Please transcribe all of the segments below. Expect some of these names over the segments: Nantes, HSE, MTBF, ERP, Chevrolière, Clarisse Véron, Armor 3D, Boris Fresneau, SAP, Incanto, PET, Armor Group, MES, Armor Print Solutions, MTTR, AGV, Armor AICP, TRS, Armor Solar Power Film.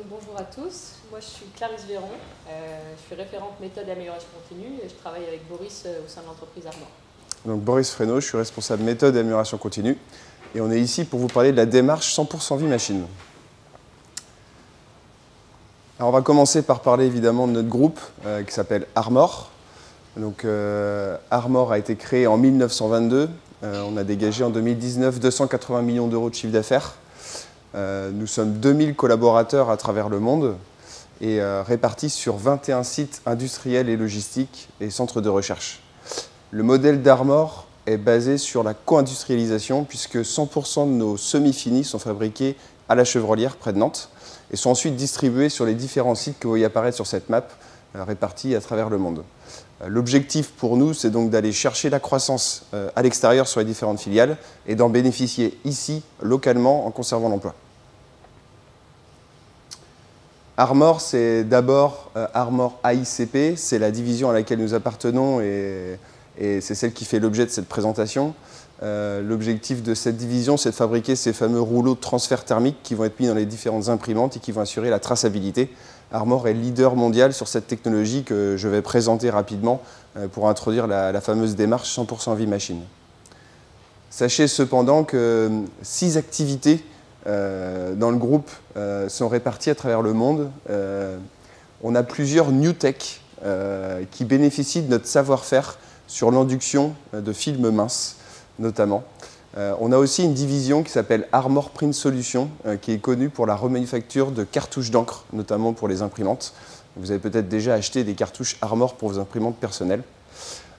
Donc, bonjour à tous, moi je suis Clarisse Véron, je suis référente méthode d'amélioration continue et je travaille avec Boris au sein de l'entreprise Armor. Donc Boris Fresneau, je suis responsable méthode d'amélioration continue et on est ici pour vous parler de la démarche 100% vie machine. Alors on va commencer par parler évidemment de notre groupe qui s'appelle Armor. Donc Armor a été créé en 1922, on a dégagé en 2019 280 millions d'euros de chiffre d'affaires. Nous sommes 2000 collaborateurs à travers le monde et répartis sur 21 sites industriels et logistiques et centres de recherche. Le modèle d'Armor est basé sur la co-industrialisation puisque 100% de nos semi-finis sont fabriqués à la Chevrolière près de Nantes et sont ensuite distribués sur les différents sites que vous voyez apparaître sur cette map répartis à travers le monde. L'objectif pour nous, c'est donc d'aller chercher la croissance à l'extérieur sur les différentes filiales et d'en bénéficier ici, localement, en conservant l'emploi. Armor, c'est d'abord Armor AICP, c'est la division à laquelle nous appartenons et c'est celle qui fait l'objet de cette présentation. L'objectif de cette division, c'est de fabriquer ces fameux rouleaux de transfert thermique qui vont être mis dans les différentes imprimantes et qui vont assurer la traçabilité. Armor est leader mondial sur cette technologie que je vais présenter rapidement pour introduire la fameuse démarche 100% vie machine. Sachez cependant que 6 activités dans le groupe sont réparties à travers le monde. On a plusieurs new tech qui bénéficient de notre savoir-faire sur l'induction de films minces notamment. On a aussi une division qui s'appelle Armor Print Solutions, qui est connue pour la remanufacture de cartouches d'encre, notamment pour les imprimantes. Vous avez peut-être déjà acheté des cartouches Armor pour vos imprimantes personnelles.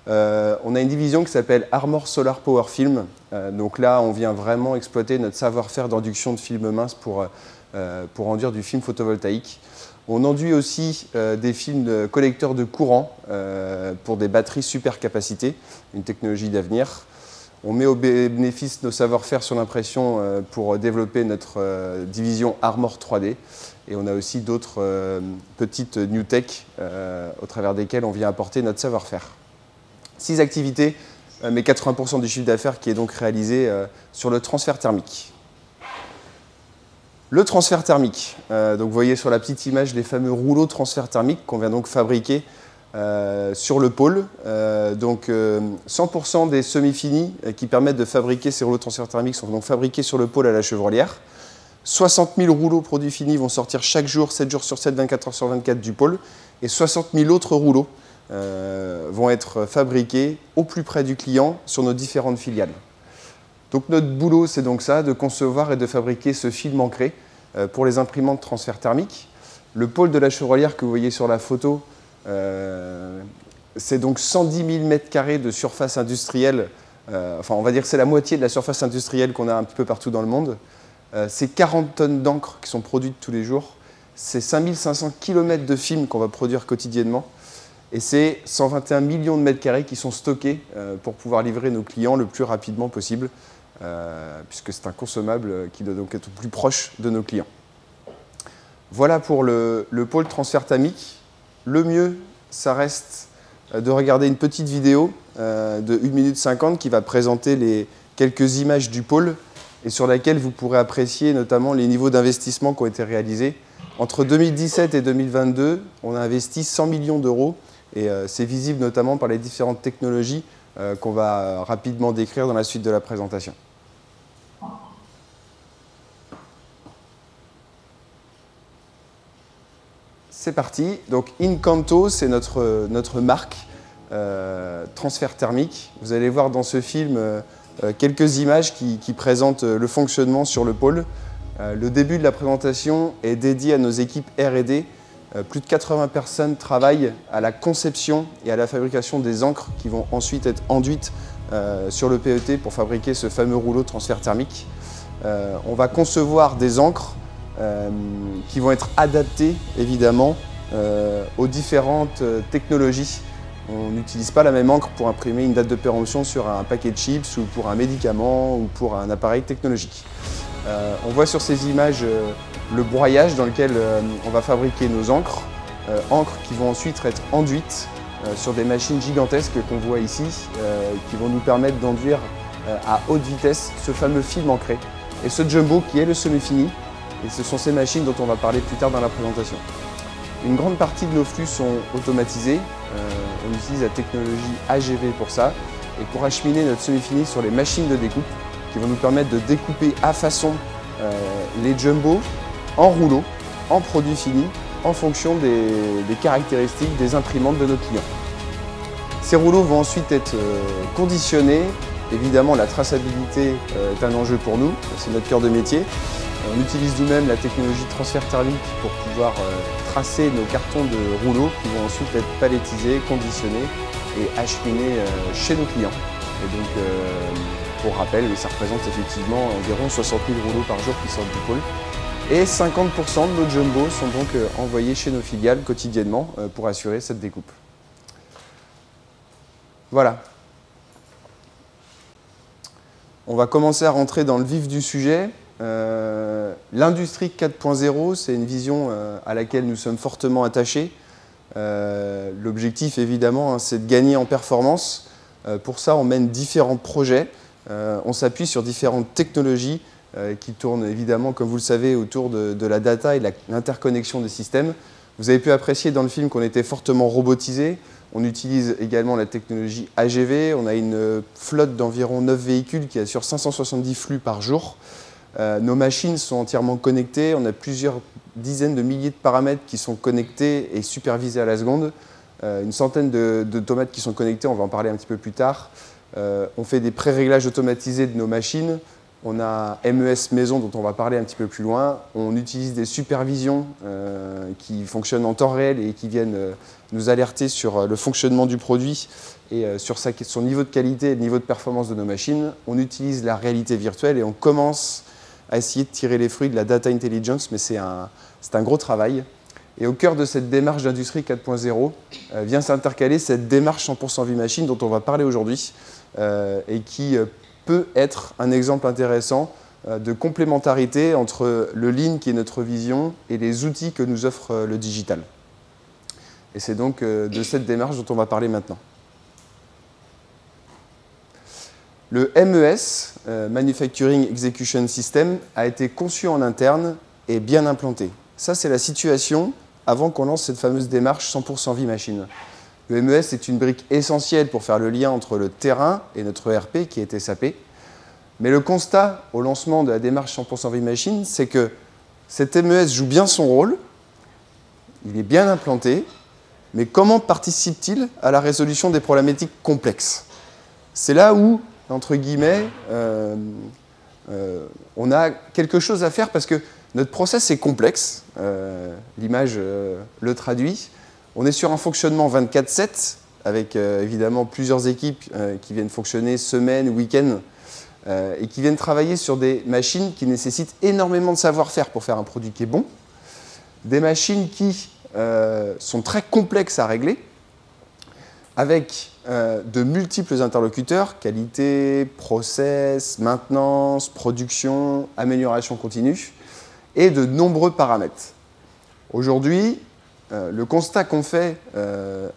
On a une division qui s'appelle Armor Solar Power Film. Donc là, on vient vraiment exploiter notre savoir-faire d'induction de films minces pour enduire du film photovoltaïque. On enduit aussi des films de collecteurs de courant pour des batteries super capacité, une technologie d'avenir. On met au bénéfice nos savoir-faire sur l'impression pour développer notre division Armor 3D. Et on a aussi d'autres petites new tech au travers desquelles on vient apporter notre savoir-faire. 6 activités, mais 80% du chiffre d'affaires qui est donc réalisé sur le transfert thermique. Le transfert thermique. Donc vous voyez sur la petite image les fameux rouleaux de transfert thermique qu'on vient donc fabriquer sur le pôle, donc 100% des semi-finis qui permettent de fabriquer ces rouleaux de transfert thermique sont donc fabriqués sur le pôle à la Chevrolière. 60 000 rouleaux produits finis vont sortir chaque jour, 7 jours sur 7, 24 heures sur 24 du pôle et 60 000 autres rouleaux vont être fabriqués au plus près du client sur nos différentes filiales. Donc notre boulot c'est donc ça, de concevoir et de fabriquer ce film ancré pour les imprimantes transfert thermique. Le pôle de la Chevrolière que vous voyez sur la photo, c'est donc 110 000 m² de surface industrielle, enfin on va dire que c'est la moitié de la surface industrielle qu'on a un petit peu partout dans le monde. C'est 40 tonnes d'encre qui sont produites tous les jours, c'est 5500 km de films qu'on va produire quotidiennement et c'est 121 millions de m² qui sont stockés pour pouvoir livrer nos clients le plus rapidement possible puisque c'est un consommable qui doit donc être plus proche de nos clients. Voilà pour le pôle transfert thermique. Le mieux, ça reste de regarder une petite vidéo de 1 minute 50 qui va présenter les quelques images du pôle et sur laquelle vous pourrez apprécier notamment les niveaux d'investissement qui ont été réalisés. Entre 2017 et 2022, on a investi 100 millions d'euros et c'est visible notamment par les différentes technologies qu'on va rapidement décrire dans la suite de la présentation. C'est parti, donc Incanto, c'est notre marque transfert thermique. Vous allez voir dans ce film quelques images qui présentent le fonctionnement sur le pôle. Le début de la présentation est dédié à nos équipes R&D. Plus de 80 personnes travaillent à la conception et à la fabrication des encres qui vont ensuite être enduites sur le PET pour fabriquer ce fameux rouleau de transfert thermique. On va concevoir des encres qui vont être adaptés évidemment aux différentes technologies. On n'utilise pas la même encre pour imprimer une date de péremption sur un paquet de chips ou pour un médicament ou pour un appareil technologique. On voit sur ces images le broyage dans lequel on va fabriquer nos encres, encres qui vont ensuite être enduites sur des machines gigantesques qu'on voit ici, qui vont nous permettre d'enduire à haute vitesse ce fameux film ancré. Et ce jumbo qui est le semi-fini, Et ce sont ces machines dont on va parler plus tard dans la présentation. Une grande partie de nos flux sont automatisés. On utilise la technologie AGV pour ça et pour acheminer notre semi-fini sur les machines de découpe qui vont nous permettre de découper à façon les jumbos en rouleaux, en produits finis, en fonction des caractéristiques des imprimantes de nos clients. Ces rouleaux vont ensuite être conditionnés. Évidemment, la traçabilité est un enjeu pour nous, c'est notre cœur de métier. On utilise nous-mêmes la technologie de transfert thermique pour pouvoir tracer nos cartons de rouleaux qui vont ensuite être palettisés, conditionnés et acheminés chez nos clients. Et donc, pour rappel, ça représente effectivement environ 60 000 rouleaux par jour qui sortent du pôle. Et 50% de nos jumbos sont donc envoyés chez nos filiales quotidiennement pour assurer cette découpe. Voilà. On va commencer à rentrer dans le vif du sujet. L'industrie 4.0, c'est une vision à laquelle nous sommes fortement attachés. L'objectif, évidemment, c'est de gagner en performance. Pour ça, on mène différents projets. On s'appuie sur différentes technologies qui tournent, évidemment, comme vous le savez, autour de la data et de l'interconnexion des systèmes. Vous avez pu apprécier dans le film qu'on était fortement robotisé. On utilise également la technologie AGV. On a une flotte d'environ 9 véhicules qui assure 570 flux par jour. Nos machines sont entièrement connectées, on a plusieurs dizaines de milliers de paramètres qui sont connectés et supervisés à la seconde, une centaine de tomates qui sont connectées, on va en parler un petit peu plus tard. On fait des pré-réglages automatisés de nos machines, on a MES maison dont on va parler un petit peu plus loin, on utilise des supervisions qui fonctionnent en temps réel et qui viennent nous alerter sur le fonctionnement du produit et sur son niveau de qualité et le niveau de performance de nos machines. On utilise la réalité virtuelle et on commence à essayer de tirer les fruits de la data intelligence, mais c'est un gros travail. Et au cœur de cette démarche d'industrie 4.0 vient s'intercaler cette démarche 100% vie machine dont on va parler aujourd'hui et qui peut être un exemple intéressant de complémentarité entre le Lean qui est notre vision et les outils que nous offre le digital. Et c'est donc de cette démarche dont on va parler maintenant. Le MES, Manufacturing Execution System, a été conçu en interne et bien implanté. Ça, c'est la situation avant qu'on lance cette fameuse démarche 100% vie machine. Le MES est une brique essentielle pour faire le lien entre le terrain et notre ERP qui est SAP. Mais le constat au lancement de la démarche 100% vie machine, c'est que cet MES joue bien son rôle, il est bien implanté, mais comment participe-t-il à la résolution des problématiques complexes? C'est là où entre guillemets, on a quelque chose à faire parce que notre process est complexe, l'image le traduit. On est sur un fonctionnement 24/7 avec évidemment plusieurs équipes qui viennent fonctionner semaine, week-end et qui viennent travailler sur des machines qui nécessitent énormément de savoir-faire pour faire un produit qui est bon, des machines qui sont très complexes à régler avec de multiples interlocuteurs, qualité, process, maintenance, production, amélioration continue, et de nombreux paramètres. Aujourd'hui, le constat qu'on fait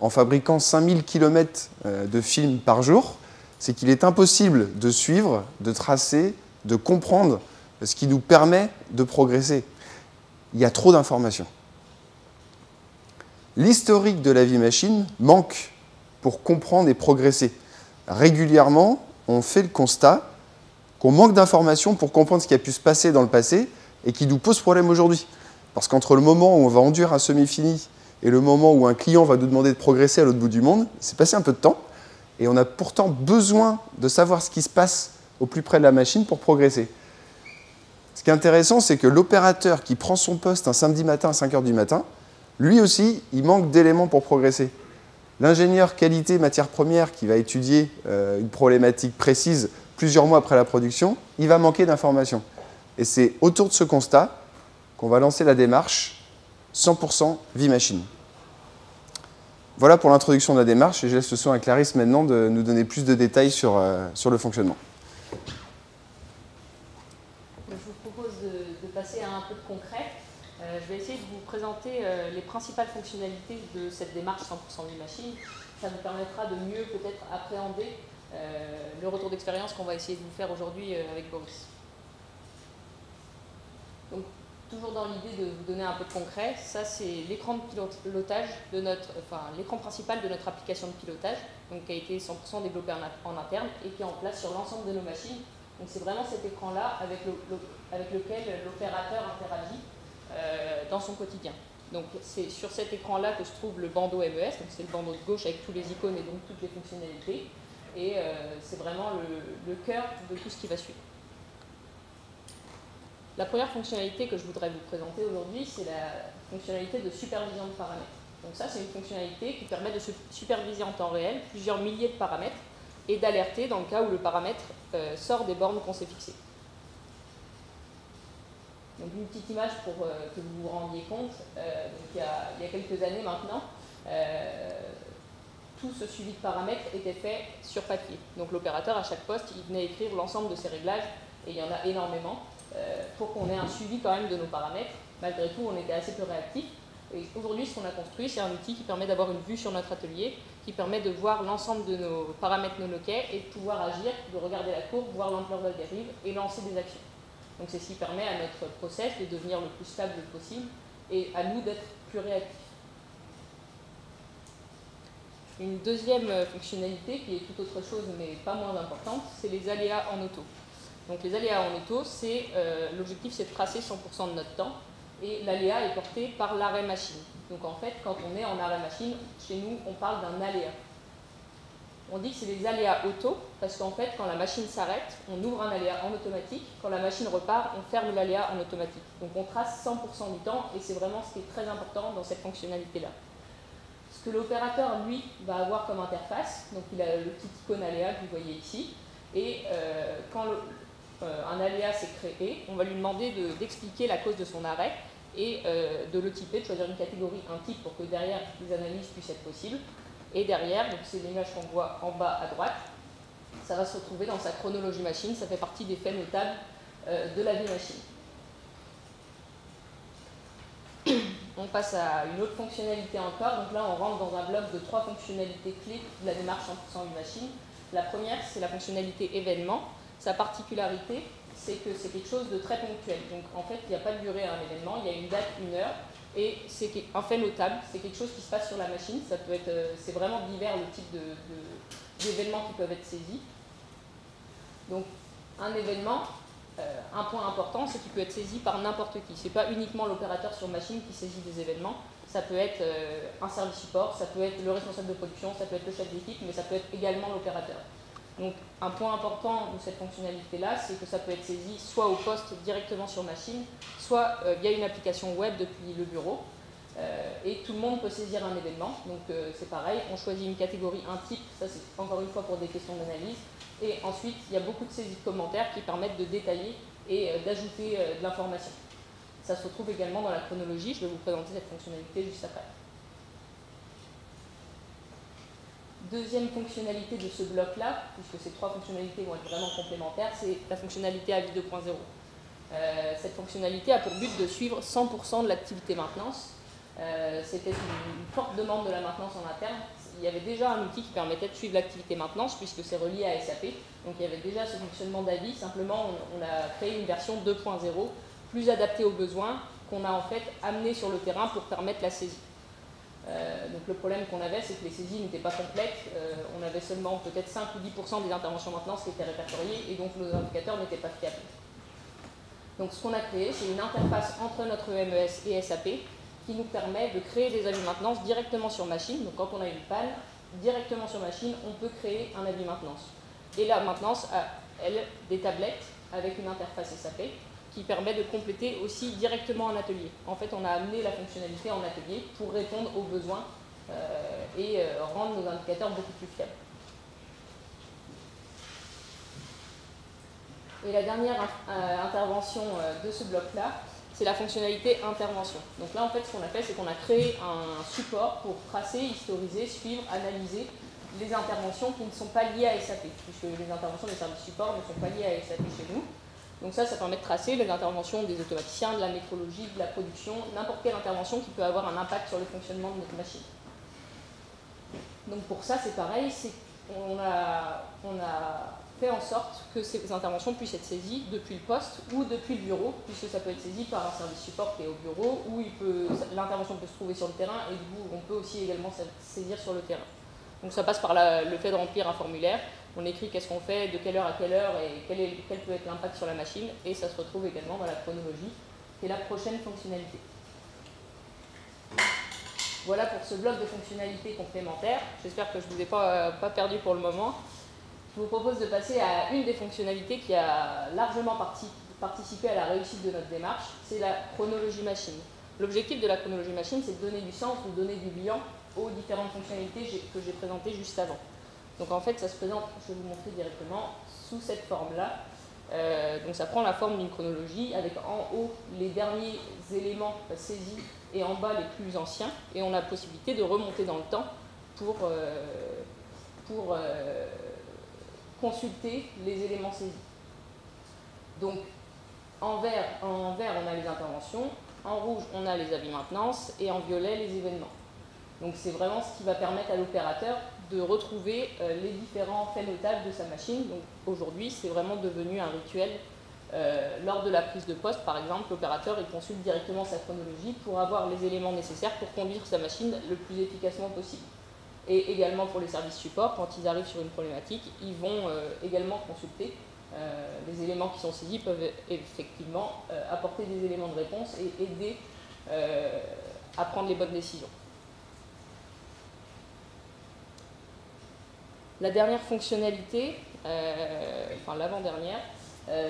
en fabriquant 5000 km de films par jour, c'est qu'il est impossible de suivre, de tracer, de comprendre ce qui nous permet de progresser. Il y a trop d'informations. L'historique de la vie machine manque pour comprendre et progresser. Régulièrement, on fait le constat qu'on manque d'informations pour comprendre ce qui a pu se passer dans le passé et qui nous pose problème aujourd'hui. Parce qu'entre le moment où on va enduire un semi-fini et le moment où un client va nous demander de progresser à l'autre bout du monde, il s'est passé un peu de temps et on a pourtant besoin de savoir ce qui se passe au plus près de la machine pour progresser. Ce qui est intéressant, c'est que l'opérateur qui prend son poste un samedi matin à 5 h du matin, lui aussi, il manque d'éléments pour progresser. L'ingénieur qualité matière première qui va étudier une problématique précise plusieurs mois après la production, il va manquer d'informations. Et c'est autour de ce constat qu'on va lancer la démarche 100% vie machine. Voilà pour l'introduction de la démarche et je laisse le soin à Clarisse maintenant de nous donner plus de détails sur le fonctionnement. Je vous propose de passer à un peu de concret. Je vais essayer de vous présenter les principales fonctionnalités de cette démarche 100% vie machine. Ça vous permettra de mieux peut-être appréhender le retour d'expérience qu'on va essayer de vous faire aujourd'hui avec Boris. Donc, toujours dans l'idée de vous donner un peu de concret, ça c'est l'écran de pilotage de notre, l'écran principal de notre application de pilotage, donc qui a été 100% développée en interne et qui est en place sur l'ensemble de nos machines. Donc c'est vraiment cet écran-là avec lequel l'opérateur interagit dans son quotidien. Donc c'est sur cet écran-là que se trouve le bandeau MES, donc c'est le bandeau de gauche avec tous les icônes et donc toutes les fonctionnalités. Et c'est vraiment le cœur de tout ce qui va suivre. La première fonctionnalité que je voudrais vous présenter aujourd'hui, c'est la fonctionnalité de supervision de paramètres. Donc ça, c'est une fonctionnalité qui permet de superviser en temps réel plusieurs milliers de paramètres et d'alerter dans le cas où le paramètre sort des bornes qu'on s'est fixées. Donc une petite image pour que vous vous rendiez compte. Donc il y a quelques années maintenant, tout ce suivi de paramètres était fait sur papier. Donc l'opérateur, à chaque poste, il venait écrire l'ensemble de ses réglages, et il y en a énormément, pour qu'on ait un suivi quand même de nos paramètres. Malgré tout, on était assez peu réactifs. Et aujourd'hui, ce qu'on a construit, c'est un outil qui permet d'avoir une vue sur notre atelier, qui permet de voir l'ensemble de nos paramètres non OK et de pouvoir agir, de regarder la courbe, voir l'ampleur de la dérive et lancer des actions. Donc ceci permet à notre process de devenir le plus stable possible et à nous d'être plus réactifs. Une deuxième fonctionnalité qui est tout autre chose mais pas moins importante, c'est les aléas en auto. Donc les aléas en auto, l'objectif c'est de tracer 100% de notre temps et l'aléa est porté par l'arrêt machine. Donc en fait, quand on est en arrêt machine, chez nous, on parle d'un aléa. On dit que c'est des aléas auto parce qu'en fait, quand la machine s'arrête, on ouvre un aléa en automatique. Quand la machine repart, on ferme l'aléa en automatique. Donc on trace 100% du temps et c'est vraiment ce qui est très important dans cette fonctionnalité-là. Ce que l'opérateur, lui, va avoir comme interface, donc il a le petit icône aléa que vous voyez ici, et quand un aléa s'est créé, on va lui demander d'expliquer la cause de son arrêt et de le typer, de choisir une catégorie, un type, pour que derrière, les analyses puissent être possibles. Et derrière, donc c'est l'image qu'on voit en bas à droite, ça va se retrouver dans sa chronologie machine, ça fait partie des faits notables de la vie machine. On passe à une autre fonctionnalité encore, donc là on rentre dans un bloc de 3 fonctionnalités clés de la démarche 100% d'une machine. La première, c'est la fonctionnalité événement. Sa particularité, c'est que c'est quelque chose de très ponctuel. Donc en fait, il n'y a pas de durée à un événement, il y a une date, une heure, et c'est un fait notable, c'est quelque chose qui se passe sur la machine. Ça peut être, c'est vraiment divers le type d'événements qui peuvent être saisis. Donc un événement... un point important, c'est qu'il peut être saisi par n'importe qui. Ce n'est pas uniquement l'opérateur sur machine qui saisit des événements. Ça peut être un service support, ça peut être le responsable de production, ça peut être le chef d'équipe, mais ça peut être également l'opérateur. Donc un point important de cette fonctionnalité-là, c'est que ça peut être saisi soit au poste directement sur machine, soit via une application web depuis le bureau. Et tout le monde peut saisir un événement. Donc c'est pareil, on choisit une catégorie, un type, ça c'est encore une fois pour des questions d'analyse. Et ensuite, il y a beaucoup de saisies de commentaires qui permettent de détailler et d'ajouter de l'information. Ça se retrouve également dans la chronologie. Je vais vous présenter cette fonctionnalité juste après. Deuxième fonctionnalité de ce bloc-là, puisque ces 3 fonctionnalités vont être vraiment complémentaires, c'est la fonctionnalité AVI 2.0. Cette fonctionnalité a pour but de suivre 100% de l'activité maintenance. C'était une forte demande de la maintenance en interne. Il y avait déjà un outil qui permettait de suivre l'activité maintenance puisque c'est relié à SAP. Donc il y avait déjà ce fonctionnement d'avis, simplement on a créé une version 2.0 plus adaptée aux besoins qu'on a en fait amené sur le terrain pour permettre la saisie. Donc le problème qu'on avait, c'est que les saisies n'étaient pas complètes. On avait seulement peut-être 5 ou 10% des interventions maintenance qui étaient répertoriées et donc nos indicateurs n'étaient pas fiables. Donc ce qu'on a créé, c'est une interface entre notre MES et SAP qui nous permet de créer des avis maintenance directement sur machine. Donc quand on a une panne, directement sur machine, on peut créer un avis maintenance. Et la maintenance a, elle, des tablettes avec une interface SAP qui permet de compléter aussi directement en atelier. En fait, on a amené la fonctionnalité en atelier pour répondre aux besoins et rendre nos indicateurs beaucoup plus fiables. Et la dernière intervention de ce bloc-là, c'est la fonctionnalité intervention. Donc là, en fait, ce qu'on a fait, c'est qu'on a créé un support pour tracer, historiser, suivre, analyser les interventions qui ne sont pas liées à SAP, puisque les interventions des services support ne sont pas liées à SAP chez nous. Donc ça permet de tracer les interventions des automaticiens, de la métrologie, de la production, n'importe quelle intervention qui peut avoir un impact sur le fonctionnement de notre machine. Donc pour ça, c'est pareil, on a fait en sorte que ces interventions puissent être saisies depuis le poste ou depuis le bureau, puisque ça peut être saisi par un service support qui est au bureau, où l'intervention peut se trouver sur le terrain et du coup on peut aussi également saisir sur le terrain. Donc ça passe par le fait de remplir un formulaire, on écrit qu'est-ce qu'on fait, de quelle heure à quelle heure et quel peut être l'impact sur la machine, et ça se retrouve également dans la chronologie, qui est la prochaine fonctionnalité. Voilà pour ce bloc de fonctionnalités complémentaires. J'espère que je ne vous ai pas perdu pour le moment. Je vous propose de passer à une des fonctionnalités qui a largement participé à la réussite de notre démarche, c'est la chronologie machine. L'objectif de la chronologie machine, c'est de donner du sens ou donner du bilan aux différentes fonctionnalités que j'ai présentées juste avant. Donc en fait, ça se présente, je vais vous montrer directement, sous cette forme-là. Donc ça prend la forme d'une chronologie avec en haut les derniers éléments saisis et en bas les plus anciens, et on a la possibilité de remonter dans le temps pour consulter les éléments saisis. Donc en vert on a les interventions, en rouge on a les avis maintenance et en violet les événements. Donc c'est vraiment ce qui va permettre à l'opérateur de retrouver les différents faits notables de sa machine. Donc aujourd'hui, c'est vraiment devenu un rituel. Lors de la prise de poste, par exemple, l'opérateur consulte directement sa chronologie pour avoir les éléments nécessaires pour conduire sa machine le plus efficacement possible. Et également pour les services support, quand ils arrivent sur une problématique, ils vont également consulter. Les éléments qui sont saisis peuvent effectivement apporter des éléments de réponse et aider à prendre les bonnes décisions. La dernière fonctionnalité, enfin l'avant-dernière,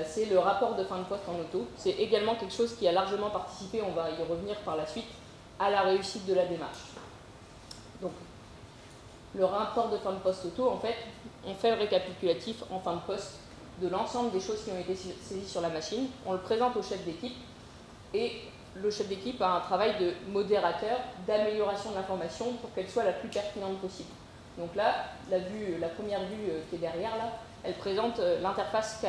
c'est le rapport de fin de poste en auto. C'est également quelque chose qui a largement participé, on va y revenir par la suite, à la réussite de la démarche. Donc, le rapport de fin de poste auto, en fait, on fait le récapitulatif en fin de poste de l'ensemble des choses qui ont été saisies sur la machine. On le présente au chef d'équipe et le chef d'équipe a un travail de modérateur, d'amélioration de l'information pour qu'elle soit la plus pertinente possible. Donc là, la première vue qui est derrière, là, elle présente l'interface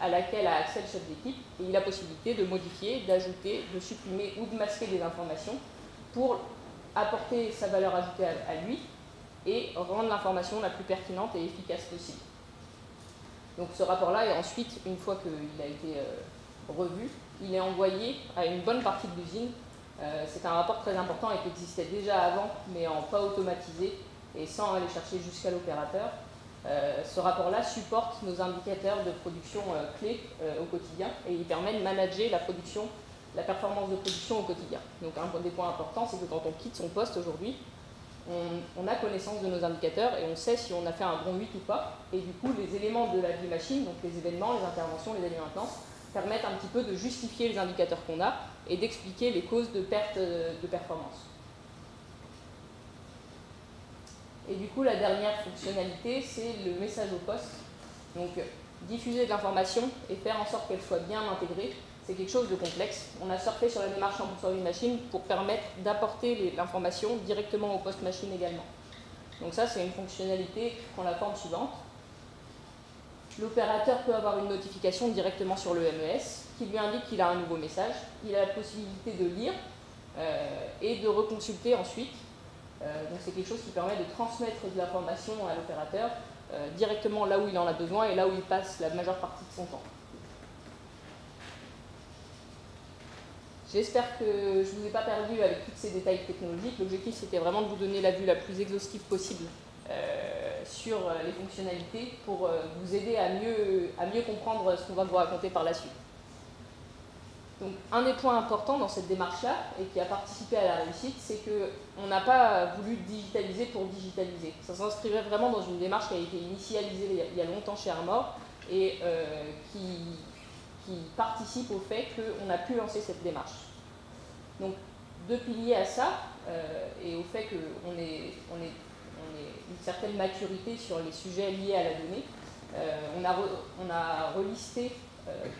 à laquelle a accès le chef d'équipe et il a possibilité de modifier, d'ajouter, de supprimer ou de masquer des informations pour apporter sa valeur ajoutée à lui et rendre l'information la plus pertinente et efficace possible. Donc ce rapport-là, et ensuite, une fois qu'il a été revu, il est envoyé à une bonne partie de l'usine. C'est un rapport très important et qui existait déjà avant, mais en pas automatisé et sans aller chercher jusqu'à l'opérateur. Ce rapport-là supporte nos indicateurs de production clés au quotidien et il permet de manager la performance de production au quotidien. Donc un des points importants, c'est que quand on quitte son poste aujourd'hui, on a connaissance de nos indicateurs et on sait si on a fait un bon 8 ou pas. Et du coup, les éléments de la vie machine, donc les événements, les interventions, les avis maintenance, permettent un petit peu de justifier les indicateurs qu'on a et d'expliquer les causes de perte de performance. Et du coup, la dernière fonctionnalité, c'est le message au poste. Donc, diffuser de l'information et faire en sorte qu'elle soit bien intégrée, c'est quelque chose de complexe. On a surfé sur la démarche 100% une machine pour permettre d'apporter l'information directement au poste machine également. Donc ça, c'est une fonctionnalité qui prend la forme suivante. L'opérateur peut avoir une notification directement sur le MES qui lui indique qu'il a un nouveau message. Il a la possibilité de lire et de reconsulter ensuite. Donc c'est quelque chose qui permet de transmettre de l'information à l'opérateur directement là où il en a besoin et là où il passe la majeure partie de son temps. J'espère que je ne vous ai pas perdu avec tous ces détails technologiques. L'objectif, c'était vraiment de vous donner la vue la plus exhaustive possible sur les fonctionnalités pour vous aider à mieux comprendre ce qu'on va vous raconter par la suite. Donc, un des points importants dans cette démarche-là, et qui a participé à la réussite, c'est qu'on n'a pas voulu digitaliser pour digitaliser. Ça s'inscrivait vraiment dans une démarche qui a été initialisée il y a longtemps chez Armor, et qui participe au fait qu'on a pu lancer cette démarche. Donc, deux piliers à ça, et au fait qu'on ait une certaine maturité sur les sujets liés à la donnée, on a relisté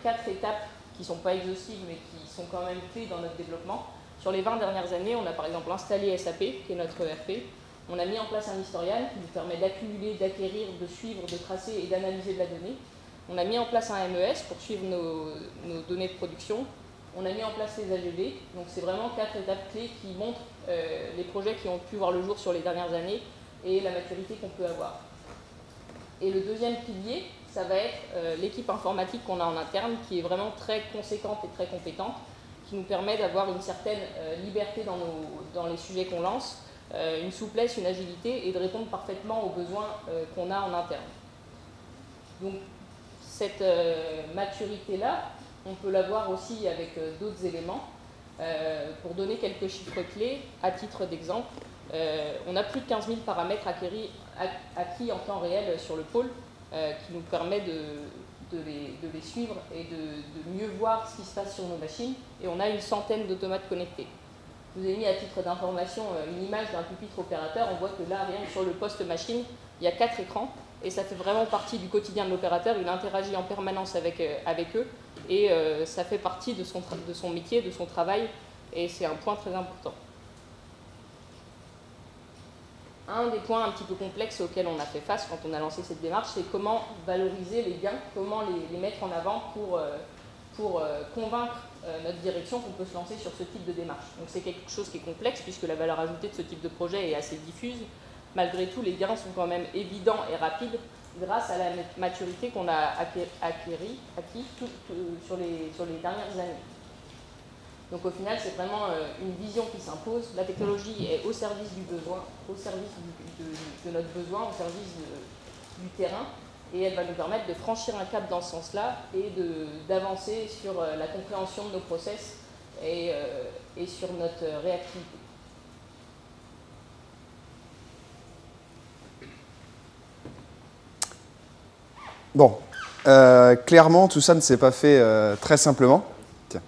4 étapes qui ne sont pas exhaustives mais qui sont quand même clés dans notre développement. Sur les 20 dernières années, on a par exemple installé SAP, qui est notre ERP. On a mis en place un historial qui nous permet d'accumuler, d'acquérir, de suivre, de tracer et d'analyser de la donnée. On a mis en place un MES pour suivre nos données de production. On a mis en place les AGV. Donc c'est vraiment 4 étapes clés qui montrent les projets qui ont pu voir le jour sur les dernières années et la maturité qu'on peut avoir. Et le deuxième pilier, ça va être l'équipe informatique qu'on a en interne, qui est vraiment très conséquente et très compétente, qui nous permet d'avoir une certaine liberté dans les sujets qu'on lance, une souplesse, une agilité, et de répondre parfaitement aux besoins qu'on a en interne. Donc cette maturité-là, on peut l'avoir aussi avec d'autres éléments. Pour donner quelques chiffres clés, à titre d'exemple, on a plus de 15 000 paramètres acquis en temps réel sur le pôle, qui nous permet de les suivre et de mieux voir ce qui se passe sur nos machines. Et on a une centaine d'automates connectés. Je vous ai mis à titre d'information une image d'un pupitre opérateur. On voit que là, rien que sur le poste machine, il y a 4 écrans. Et ça fait vraiment partie du quotidien de l'opérateur. Il interagit en permanence avec eux. Et ça fait partie de son métier, de son travail. Et c'est un point très important. Un des points un petit peu complexes auxquels on a fait face quand on a lancé cette démarche, c'est comment valoriser les gains, comment les mettre en avant pour convaincre notre direction qu'on peut se lancer sur ce type de démarche. Donc c'est quelque chose qui est complexe puisque la valeur ajoutée de ce type de projet est assez diffuse. Malgré tout, les gains sont quand même évidents et rapides grâce à la maturité qu'on a acquis sur les dernières années. Donc au final, c'est vraiment une vision qui s'impose. La technologie est au service du besoin, au service de notre besoin, au service du terrain. Et elle va nous permettre de franchir un cap dans ce sens-là et d'avancer sur la compréhension de nos process et sur notre réactivité. Bon, clairement, tout ça ne s'est pas fait très simplement. Tiens.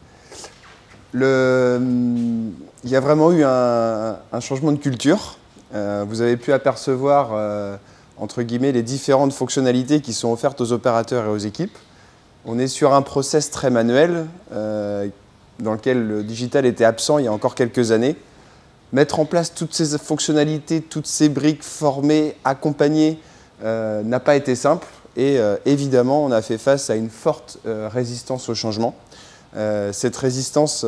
Il y a vraiment eu un changement de culture. Vous avez pu apercevoir entre guillemets, les différentes fonctionnalités qui sont offertes aux opérateurs et aux équipes. On est sur un process très manuel, dans lequel le digital était absent il y a encore quelques années. Mettre en place toutes ces fonctionnalités, toutes ces briques, former, accompagner, n'a pas été simple. Et évidemment, on a fait face à une forte résistance au changement. Cette résistance,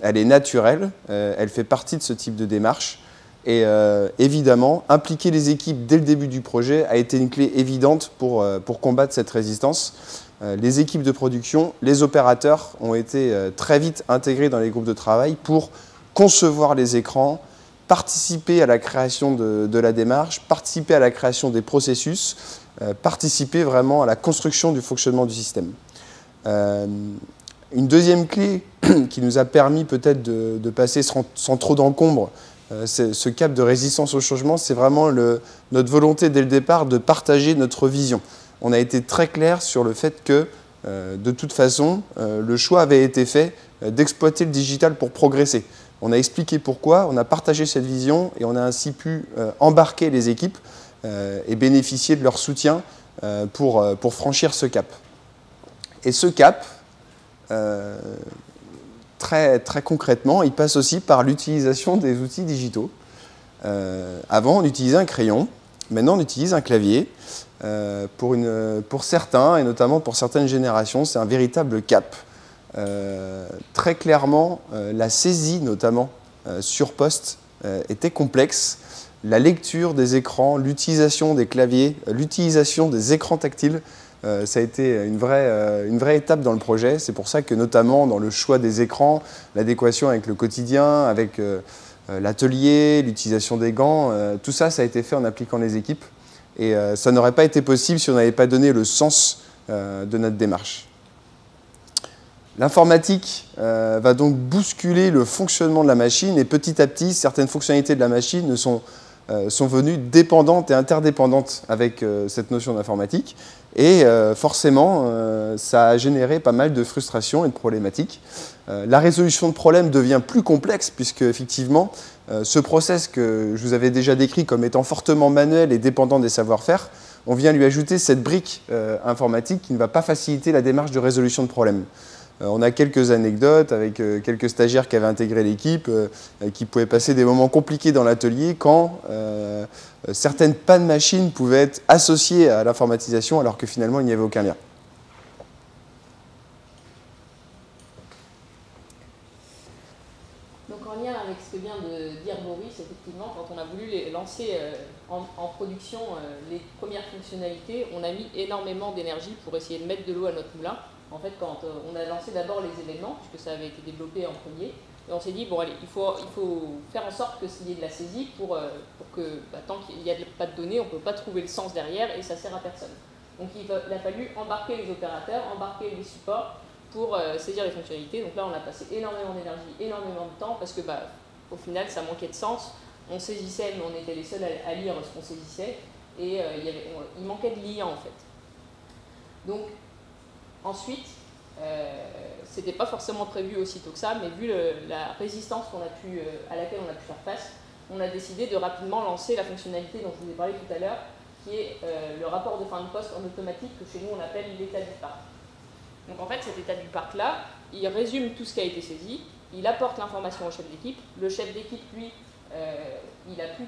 elle est naturelle, elle fait partie de ce type de démarche. Et évidemment, impliquer les équipes dès le début du projet a été une clé évidente pour combattre cette résistance. Les équipes de production, les opérateurs ont été très vite intégrés dans les groupes de travail pour concevoir les écrans, participer à la création de la démarche, participer à la création des processus, participer vraiment à la construction du fonctionnement du système. Une deuxième clé qui nous a permis peut-être de passer sans trop d'encombre ce cap de résistance au changement, c'est vraiment notre volonté dès le départ de partager notre vision. On a été très clair sur le fait que, de toute façon, le choix avait été fait d'exploiter le digital pour progresser. On a expliqué pourquoi, on a partagé cette vision et on a ainsi pu embarquer les équipes et bénéficier de leur soutien pour franchir ce cap. Et ce cap, très concrètement, il passe aussi par l'utilisation des outils digitaux. Avant, on utilisait un crayon. Maintenant, on utilise un clavier. Pour certains, et notamment pour certaines générations, c'est un véritable cap. Très clairement, la saisie, notamment sur poste, était complexe. La lecture des écrans, l'utilisation des claviers, l'utilisation des écrans tactiles, ça a été une vraie étape dans le projet. C'est pour ça que notamment dans le choix des écrans, l'adéquation avec le quotidien, avec l'atelier, l'utilisation des gants, tout ça, ça a été fait en appliquant les équipes. Et ça n'aurait pas été possible si on n'avait pas donné le sens de notre démarche. L'informatique va donc bousculer le fonctionnement de la machine et petit à petit, certaines fonctionnalités de la machine sont venues dépendantes et interdépendantes avec cette notion d'informatique. Et forcément, ça a généré pas mal de frustrations et de problématiques. La résolution de problèmes devient plus complexe puisque, effectivement, ce process que je vous avais déjà décrit comme étant fortement manuel et dépendant des savoir-faire, on vient lui ajouter cette brique informatique qui ne va pas faciliter la démarche de résolution de problèmes. On a quelques anecdotes avec quelques stagiaires qui avaient intégré l'équipe, qui pouvaient passer des moments compliqués dans l'atelier quand certaines pannes machines pouvaient être associées à l'informatisation alors que finalement il n'y avait aucun lien. Donc en lien avec ce que vient de dire Boris, effectivement, quand on a voulu lancer lancé en production les premières fonctionnalités, on a mis énormément d'énergie pour essayer de mettre de l'eau à notre moulin. En fait, quand on a lancé d'abord les événements, puisque ça avait été développé en premier, et on s'est dit, bon allez, il faut faire en sorte que s'il y ait de la saisie pour que tant qu'il n'y a pas de données, on ne peut pas trouver le sens derrière et ça ne sert à personne. Donc il a fallu embarquer les opérateurs, embarquer les supports pour saisir les fonctionnalités. Donc là, on a passé énormément d'énergie, énormément de temps, parce que au final, ça manquait de sens. On saisissait, mais on était les seuls à lire ce qu'on saisissait, et il manquait de lien en fait. Donc ensuite, ce n'était pas forcément prévu aussitôt que ça, mais vu la résistance à laquelle on a pu faire face, on a décidé de rapidement lancer la fonctionnalité dont je vous ai parlé tout à l'heure, qui est le rapport de fin de poste en automatique, que chez nous on appelle l'état du parc. Donc en fait, cet état du parc là, il résume tout ce qui a été saisi, il apporte l'information au chef d'équipe, le chef d'équipe lui, il n'a plus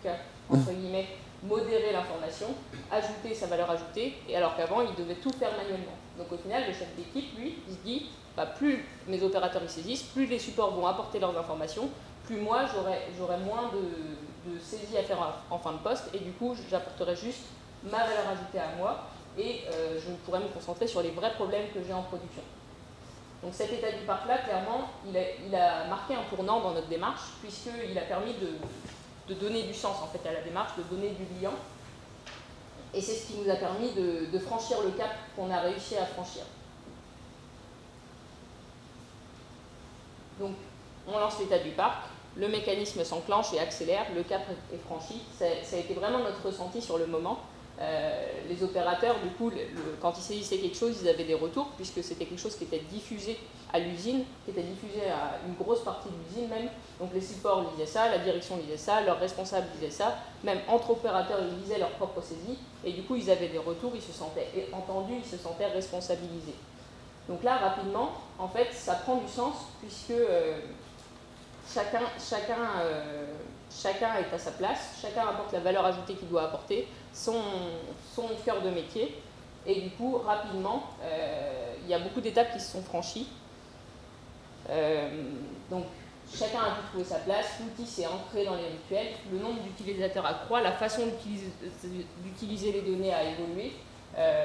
qu'à, entre guillemets, modérer l'information, ajouter sa valeur ajoutée, et alors qu'avant, il devait tout faire manuellement. Donc au final, le chef d'équipe, lui, il se dit, plus mes opérateurs y saisissent, plus les supports vont apporter leurs informations, plus moi, j'aurai moins de saisies à faire en fin de poste, et du coup, j'apporterai juste ma valeur ajoutée à moi, et je pourrai me concentrer sur les vrais problèmes que j'ai en production. Donc cet état du parc-là, clairement, il a marqué un tournant dans notre démarche, puisqu'il a permis de donner du sens en fait, à la démarche, de donner du lien. Et c'est ce qui nous a permis de franchir le cap qu'on a réussi à franchir. Donc on lance l'état du parc, le mécanisme s'enclenche et accélère, le cap est franchi. Ça a été vraiment notre ressenti sur le moment. Les opérateurs, du coup, quand ils saisissaient quelque chose, ils avaient des retours, puisque c'était quelque chose qui était diffusé à l'usine, qui était diffusé à une grosse partie de l'usine même. Donc les supports lisaient ça, la direction lisait ça, leurs responsables lisaient ça, même entre opérateurs, ils lisaient leur propre saisie, et du coup, ils avaient des retours, ils se sentaient entendus, ils se sentaient responsabilisés. Donc là, rapidement, en fait, ça prend du sens, puisque chacun est à sa place, chacun apporte la valeur ajoutée qu'il doit apporter, son cœur de métier, et du coup, rapidement, il y a beaucoup d'étapes qui se sont franchies. Donc, chacun a pu trouver sa place, l'outil s'est ancré dans les rituels, le nombre d'utilisateurs accroît, la façon d'utiliser les données a évolué,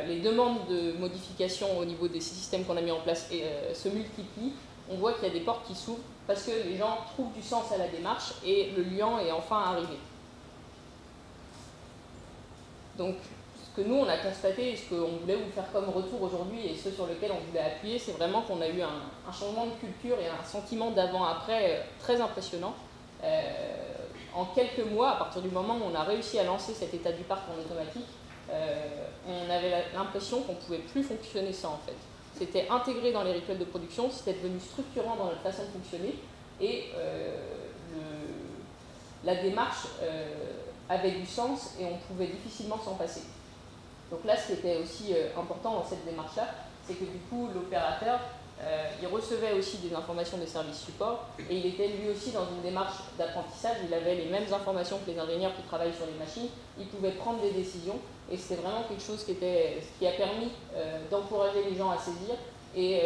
les demandes de modification au niveau des systèmes qu'on a mis en place se multiplient, on voit qu'il y a des portes qui s'ouvrent parce que les gens trouvent du sens à la démarche et le lien est enfin arrivé. Donc, ce que nous, on a constaté et ce qu'on voulait vous faire comme retour aujourd'hui et ce sur lequel on voulait appuyer, c'est vraiment qu'on a eu un changement de culture et un sentiment d'avant-après très impressionnant. En quelques mois, à partir du moment où on a réussi à lancer cet état du parc en automatique, on avait l'impression qu'on ne pouvait plus fonctionner sans en fait. C'était intégré dans les rituels de production, c'était devenu structurant dans notre façon de fonctionner et la démarche avait du sens et on pouvait difficilement s'en passer. Donc là, ce qui était aussi important dans cette démarche-là, c'est que du coup, l'opérateur, il recevait aussi des informations des services support et il était lui aussi dans une démarche d'apprentissage, il avait les mêmes informations que les ingénieurs qui travaillent sur les machines, il pouvait prendre des décisions et c'était vraiment quelque chose qui a permis d'encourager les gens à saisir et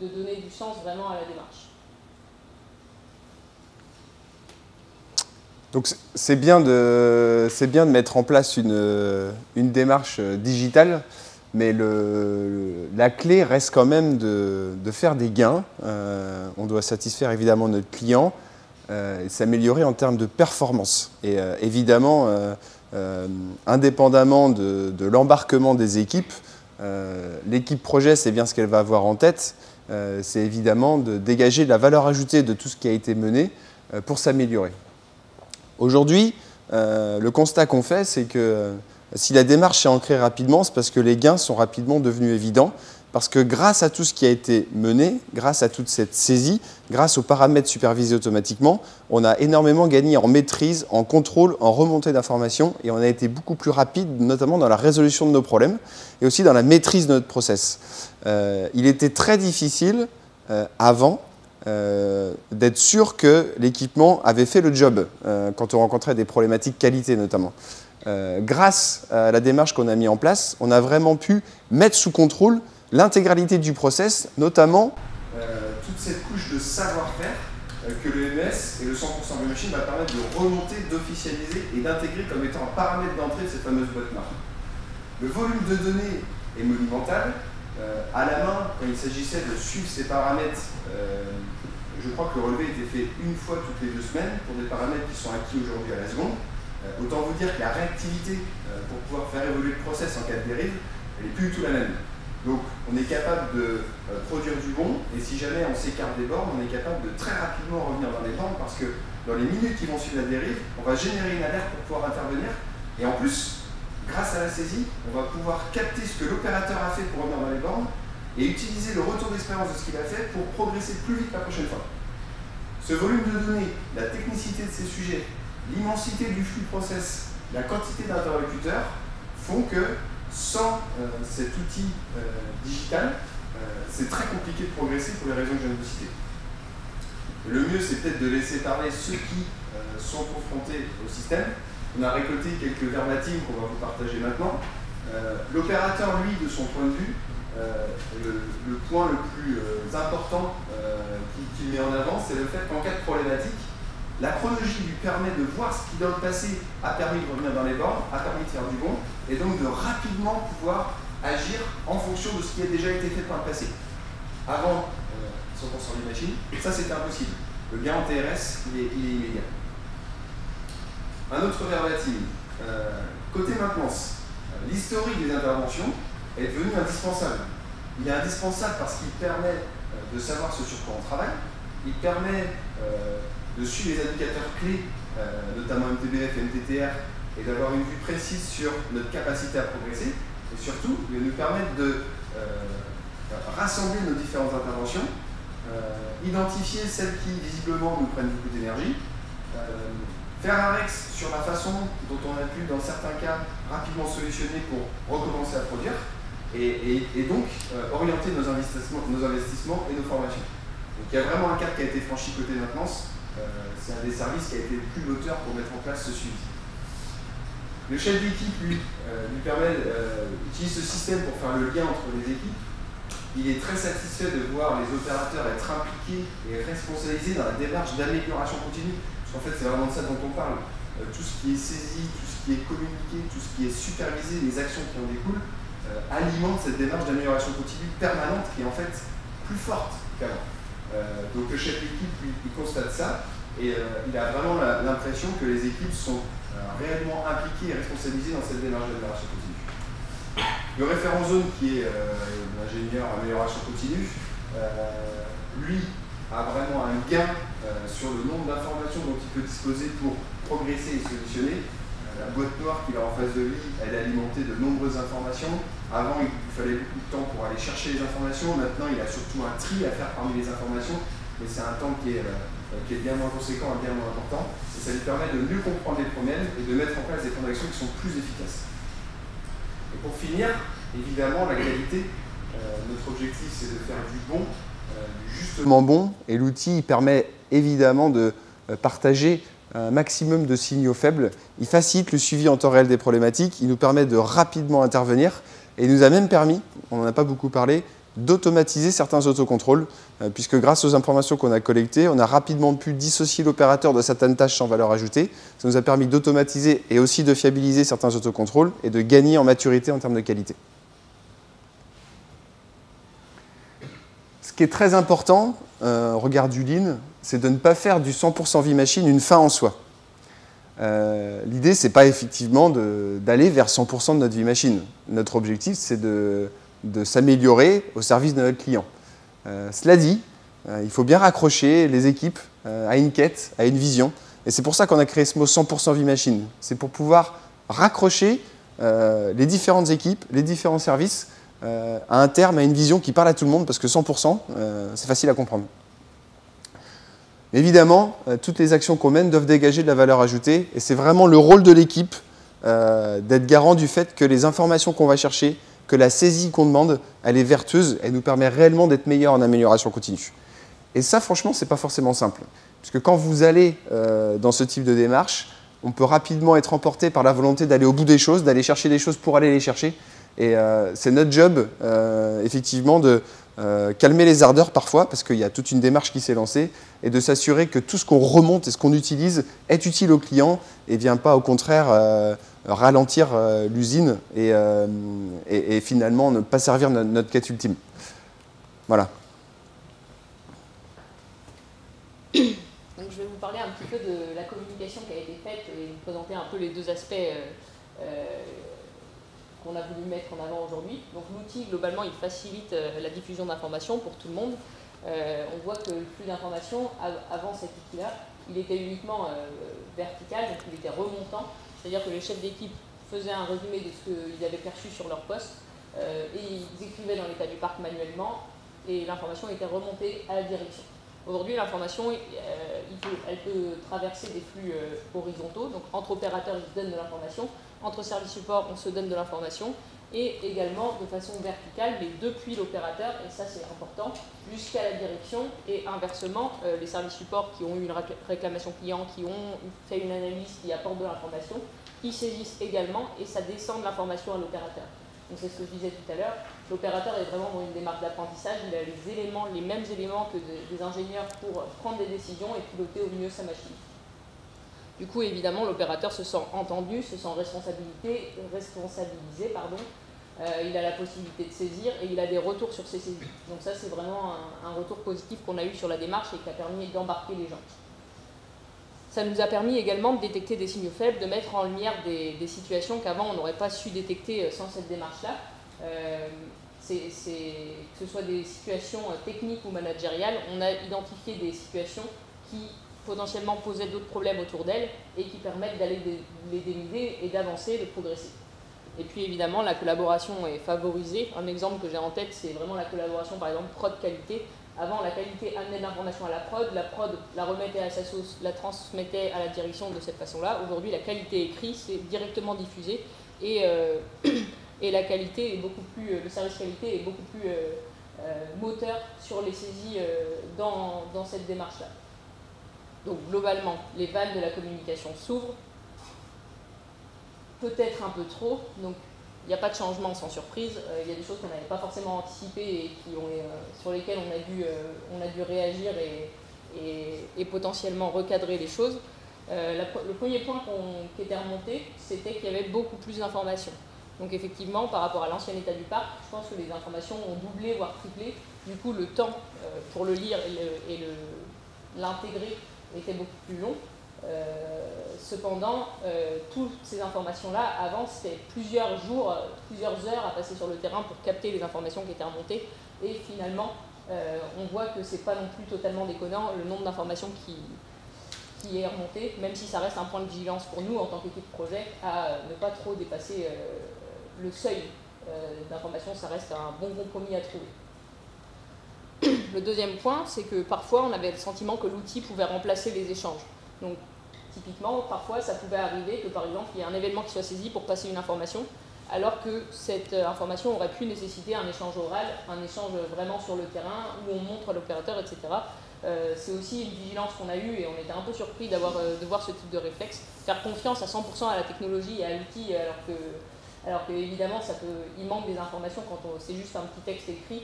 de donner du sens vraiment à la démarche. Donc c'est bien de mettre en place une démarche digitale, mais la clé reste quand même de faire des gains. On doit satisfaire évidemment notre client et s'améliorer en termes de performance. Et évidemment, indépendamment de l'embarquement des équipes, l'équipe projet, c'est bien ce qu'elle va avoir en tête, c'est évidemment de dégager la valeur ajoutée de tout ce qui a été mené pour s'améliorer. Aujourd'hui, le constat qu'on fait, c'est que si la démarche est ancrée rapidement, c'est parce que les gains sont rapidement devenus évidents, parce que grâce à tout ce qui a été mené, grâce à toute cette saisie, grâce aux paramètres supervisés automatiquement, on a énormément gagné en maîtrise, en contrôle, en remontée d'informations, et on a été beaucoup plus rapide, notamment dans la résolution de nos problèmes, et aussi dans la maîtrise de notre process. Il était très difficile avant, d'être sûr que l'équipement avait fait le job, quand on rencontrait des problématiques qualité notamment. Grâce à la démarche qu'on a mise en place, on a vraiment pu mettre sous contrôle l'intégralité du process, notamment toute cette couche de savoir-faire que le MES et le 100% de machine va permettre de remonter, d'officialiser et d'intégrer comme étant un paramètre d'entrée de cette fameuse boîte noire. Le volume de données est monumental. À la main, quand il s'agissait de suivre ces paramètres, je crois que le relevé était fait une fois toutes les 2 semaines pour des paramètres qui sont acquis aujourd'hui à la seconde. Autant vous dire que la réactivité pour pouvoir faire évoluer le process en cas de dérive, elle n'est plus du tout la même. Donc on est capable de produire du bon, et si jamais on s'écarte des bornes, on est capable de très rapidement revenir dans les bornes, parce que dans les minutes qui vont suivre la dérive, on va générer une alerte pour pouvoir intervenir, et en plus, grâce à la saisie, on va pouvoir capter ce que l'opérateur a fait pour revenir dans les bornes, et utiliser le retour d'expérience de ce qu'il a fait pour progresser plus vite la prochaine fois. Ce volume de données, la technicité de ces sujets, l'immensité du flux process, la quantité d'interlocuteurs font que sans cet outil digital, c'est très compliqué de progresser pour les raisons que je viens de vous citer. Le mieux, c'est peut-être de laisser parler ceux qui sont confrontés au système. On a récolté quelques verbatims qu'on va vous partager maintenant. L'opérateur, lui, de son point de vue, le point le plus important qu'il met en avant, c'est le fait qu'en cas de problématique, la chronologie lui permet de voir ce qui dans le passé a permis de revenir dans les bornes, a permis de faire du bon, et donc de rapidement pouvoir agir en fonction de ce qui a déjà été fait par le passé. Avant 100% des machines, ça c'était impossible. Le gain en TRS, il est immédiat. Un autre verbatim, côté maintenance, l'historique des interventions est devenu indispensable. Il est indispensable parce qu'il permet de savoir ce sur quoi on travaille, il permet de suivre les indicateurs clés, notamment MTBF et MTTR, et d'avoir une vue précise sur notre capacité à progresser, et surtout, il va nous permettre de rassembler nos différentes interventions, identifier celles qui, visiblement, nous prennent beaucoup d'énergie, faire un REX sur la façon dont on a pu, dans certains cas, rapidement solutionner pour recommencer à produire, et donc orienter nos investissements et nos formations. Donc il y a vraiment un cadre qui a été franchi côté maintenance. C'est un des services qui a été le plus moteur pour mettre en place ce suivi. Le chef d'équipe, lui utilise ce système pour faire le lien entre les équipes. Il est très satisfait de voir les opérateurs être impliqués et responsabilisés dans la démarche d'amélioration continue. Parce qu'en fait, c'est vraiment de ça dont on parle. Tout ce qui est saisi, tout ce qui est communiqué, tout ce qui est supervisé, les actions qui en découlent, alimentent cette démarche d'amélioration continue permanente qui est en fait plus forte qu'avant. Donc le chef d'équipe, il constate ça, et il a vraiment l'impression que les équipes sont réellement impliquées et responsabilisées dans cette démarche d'amélioration continue. Le référent zone, qui est l'ingénieur amélioration continue, lui a vraiment un gain sur le nombre d'informations dont il peut disposer pour progresser et solutionner. La boîte noire qu'il a en face de lui, elle est alimentée de nombreuses informations. Avant, il fallait beaucoup de temps pour aller chercher les informations. Maintenant, il a surtout un tri à faire parmi les informations. Mais c'est un temps qui est bien moins conséquent et bien moins important. Et ça lui permet de mieux comprendre les problèmes et de mettre en place des plans d'action qui sont plus efficaces. Et pour finir, évidemment, la qualité. Notre objectif, c'est de faire du bon, du justement bon. Et l'outil permet évidemment de partager un maximum de signaux faibles. Il facilite le suivi en temps réel des problématiques, il nous permet de rapidement intervenir et il nous a même permis, on n'en a pas beaucoup parlé, d'automatiser certains autocontrôles, puisque grâce aux informations qu'on a collectées, on a rapidement pu dissocier l'opérateur de certaines tâches sans valeur ajoutée. Ça nous a permis d'automatiser et aussi de fiabiliser certains autocontrôles et de gagner en maturité en termes de qualité. Ce qui est très important, au regard du Lean, c'est de ne pas faire du 100% vie machine une fin en soi. L'idée, c'est pas effectivement d'aller vers 100% de notre vie machine. Notre objectif, c'est de s'améliorer au service de notre client. Cela dit, il faut bien raccrocher les équipes à une quête, à une vision. Et c'est pour ça qu'on a créé ce mot 100% vie machine. C'est pour pouvoir raccrocher les différentes équipes, les différents services à un terme, à une vision qui parle à tout le monde, parce que 100%, c'est facile à comprendre. Évidemment, toutes les actions qu'on mène doivent dégager de la valeur ajoutée, et c'est vraiment le rôle de l'équipe d'être garant du fait que les informations qu'on va chercher, que la saisie qu'on demande, elle est vertueuse, elle nous permet réellement d'être meilleur en amélioration continue. Et ça, franchement, c'est pas forcément simple, puisque quand vous allez dans ce type de démarche, on peut rapidement être emporté par la volonté d'aller au bout des choses, d'aller chercher des choses pour aller les chercher. Et c'est notre job, effectivement, calmer les ardeurs parfois, parce qu'il y a toute une démarche qui s'est lancée, et de s'assurer que tout ce qu'on remonte et ce qu'on utilise est utile au client et ne vient pas au contraire ralentir l'usine et finalement ne pas servir notre quête ultime. Voilà. Donc je vais vous parler un petit peu de la communication qui a été faite et vous présenter un peu les deux aspects qu'on a voulu mettre en avant aujourd'hui. Donc l'outil, globalement, il facilite la diffusion d'informations pour tout le monde. On voit que le flux d'informations, avant cet outil-là, il était uniquement vertical, donc il était remontant. C'est-à-dire que les chefs d'équipe faisaient un résumé de ce qu'ils avaient perçu sur leur poste et ils écrivaient dans l'état du parc manuellement et l'information était remontée à la direction. Aujourd'hui, l'information, elle peut traverser des flux horizontaux. Donc, entre opérateurs, ils se donnent de l'information. Entre services support, on se donne de l'information. Et également, de façon verticale, mais depuis l'opérateur, et ça, c'est important, jusqu'à la direction. Et inversement, les services support qui ont eu une réclamation client, qui ont fait une analyse, qui apportent de l'information, ils saisissent également et ça descend de l'information à l'opérateur. Donc c'est ce que je disais tout à l'heure, l'opérateur est vraiment dans une démarche d'apprentissage, il a les mêmes éléments que des ingénieurs pour prendre des décisions et piloter au mieux sa machine. Du coup, évidemment, l'opérateur se sent entendu, se sent responsabilisé, pardon. Il a la possibilité de saisir et il a des retours sur ses saisies. Donc ça, c'est vraiment un retour positif qu'on a eu sur la démarche et qui a permis d'embarquer les gens. Ça nous a permis également de détecter des signaux faibles, de mettre en lumière des situations qu'avant on n'aurait pas su détecter sans cette démarche-là. Que ce soit des situations techniques ou managériales, on a identifié des situations qui potentiellement posaient d'autres problèmes autour d'elles et qui permettent d'aller les dénider et d'avancer, de progresser. Et puis évidemment, la collaboration est favorisée. Un exemple que j'ai en tête, c'est vraiment la collaboration, par exemple, prod-qualité. Avant, la qualité amenait l'information à la prod la remettait à sa source, la transmettait à la direction de cette façon-là. Aujourd'hui, la qualité écrite, c'est directement diffusé et la qualité est beaucoup plus, le service qualité est beaucoup plus moteur sur les saisies dans cette démarche-là. Donc globalement, les vannes de la communication s'ouvrent, peut-être un peu trop. Donc, il n'y a pas de changement sans surprise, il y a des choses qu'on n'avait pas forcément anticipées et sur lesquelles on a dû réagir et potentiellement recadrer les choses. Le premier point qui était remonté, c'était qu'il y avait beaucoup plus d'informations. Donc effectivement, par rapport à l'ancien état du parc, je pense que les informations ont doublé, voire triplé. Du coup, le temps pour le lire et l'intégrer était beaucoup plus long. Cependant, toutes ces informations-là, avant, c'était plusieurs jours, plusieurs heures à passer sur le terrain pour capter les informations qui étaient remontées. Et finalement, on voit que c'est pas non plus totalement déconnant le nombre d'informations qui est remonté, même si ça reste un point de vigilance pour nous en tant qu'équipe projet, à ne pas trop dépasser le seuil d'informations. Ça reste un bon compromis à trouver. Le deuxième point, c'est que parfois, on avait le sentiment que l'outil pouvait remplacer les échanges. Donc, typiquement, parfois, ça pouvait arriver que, par exemple, il y ait un événement qui soit saisi pour passer une information, alors que cette information aurait pu nécessiter un échange oral, un échange vraiment sur le terrain, où on montre à l'opérateur, etc. C'est aussi une vigilance qu'on a eue, et on était un peu surpris de voir ce type de réflexe. Faire confiance à 100% à la technologie et à l'outil, alors que évidemment, il manque des informations quand c'est juste un petit texte écrit.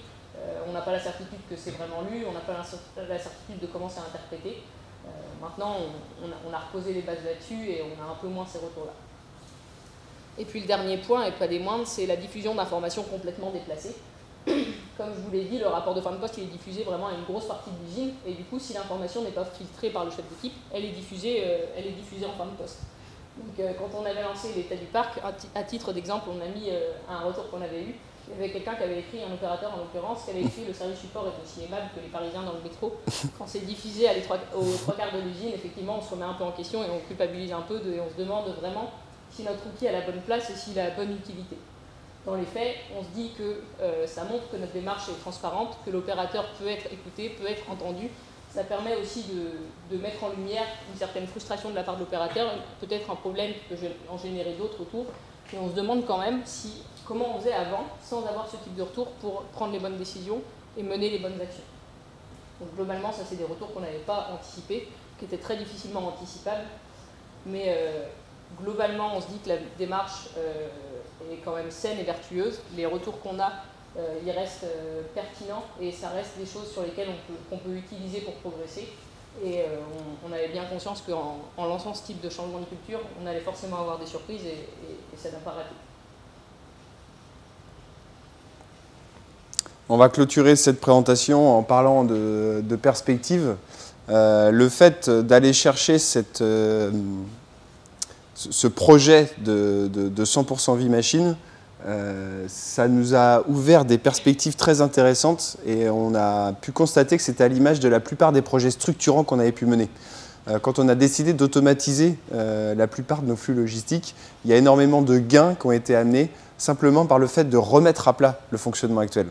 On n'a pas la certitude que c'est vraiment lu, on n'a pas la certitude de comment c'est interprété. Maintenant, on a reposé les bases là-dessus et on a un peu moins ces retours-là. Et puis le dernier point, et pas des moindres, c'est la diffusion d'informations complètement déplacées. Comme je vous l'ai dit, le rapport de fin de poste il est diffusé vraiment à une grosse partie de l'usine, et du coup, si l'information n'est pas filtrée par le chef d'équipe, elle est diffusée en fin de poste. Donc quand on avait lancé l'état du parc, à titre d'exemple, on a mis un retour qu'on avait eu. Il y avait quelqu'un qui avait écrit, un opérateur en l'occurrence, qui avait écrit « Le service support est aussi aimable que les Parisiens dans le métro ». Quand c'est diffusé aux trois quarts de l'usine, effectivement, on se remet un peu en question et on culpabilise un peu et on se demande vraiment si notre outil a la bonne place et s'il a la bonne utilité. Dans les faits, on se dit que ça montre que notre démarche est transparente, que l'opérateur peut être écouté, peut être entendu. Ça permet aussi de mettre en lumière une certaine frustration de la part de l'opérateur, peut-être un problème qui peut en générer d'autres autour. Et on se demande quand même comment on faisait avant sans avoir ce type de retour pour prendre les bonnes décisions et mener les bonnes actions. Donc globalement, ça c'est des retours qu'on n'avait pas anticipés, qui étaient très difficilement anticipables. Mais globalement, on se dit que la démarche est quand même saine et vertueuse. Les retours qu'on a il reste pertinent et ça reste des choses sur lesquelles qu'on peut utiliser pour progresser. Et on avait bien conscience qu'en lançant ce type de changement de culture, on allait forcément avoir des surprises et ça n'a pas raté. On va clôturer cette présentation en parlant de perspectives. Le fait d'aller chercher ce projet de 100% Vie Machine, ça nous a ouvert des perspectives très intéressantes et on a pu constater que c'était à l'image de la plupart des projets structurants qu'on avait pu mener. Quand on a décidé d'automatiser la plupart de nos flux logistiques, il y a énormément de gains qui ont été amenés simplement par le fait de remettre à plat le fonctionnement actuel.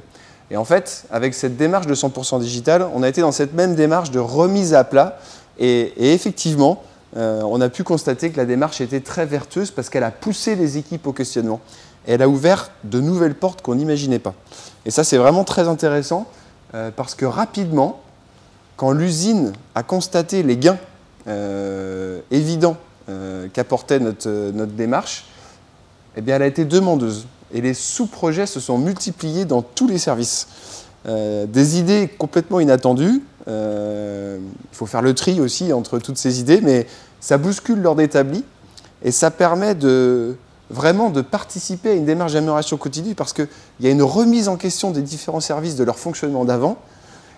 Et en fait, avec cette démarche de 100% digital, on a été dans cette même démarche de remise à plat et effectivement, on a pu constater que la démarche était très vertueuse parce qu'elle a poussé les équipes au questionnement. Et elle a ouvert de nouvelles portes qu'on n'imaginait pas. Et ça, c'est vraiment très intéressant parce que rapidement, quand l'usine a constaté les gains évidents qu'apportait notre démarche, eh bien, elle a été demandeuse. Et les sous-projets se sont multipliés dans tous les services. Des idées complètement inattendues. Il faut faire le tri aussi entre toutes ces idées, mais ça bouscule l'ordre établi et ça permet vraiment de participer à une démarche d'amélioration continue parce qu'il y a une remise en question des différents services de leur fonctionnement d'avant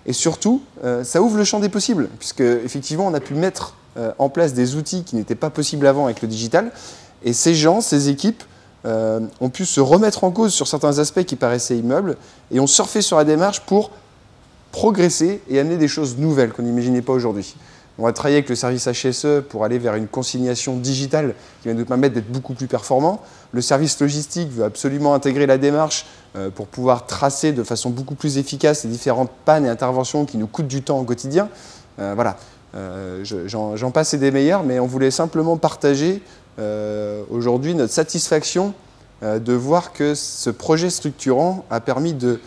et surtout, ça ouvre le champ des possibles puisque effectivement, on a pu mettre en place des outils qui n'étaient pas possibles avant avec le digital et ces gens, ces équipes ont pu se remettre en cause sur certains aspects qui paraissaient immeubles et ont surfé sur la démarche pour progresser et amener des choses nouvelles qu'on n'imaginait pas aujourd'hui. On va travailler avec le service HSE pour aller vers une consignation digitale qui va nous permettre d'être beaucoup plus performants. Le service logistique veut absolument intégrer la démarche pour pouvoir tracer de façon beaucoup plus efficace les différentes pannes et interventions qui nous coûtent du temps au quotidien. Voilà, j'en passe et des meilleurs, mais on voulait simplement partager aujourd'hui notre satisfaction de voir que ce projet structurant a permis de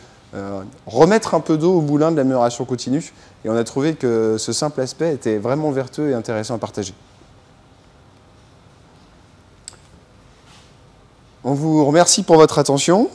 remettre un peu d'eau au moulin de l'amélioration continue. Et on a trouvé que ce simple aspect était vraiment vertueux et intéressant à partager. On vous remercie pour votre attention.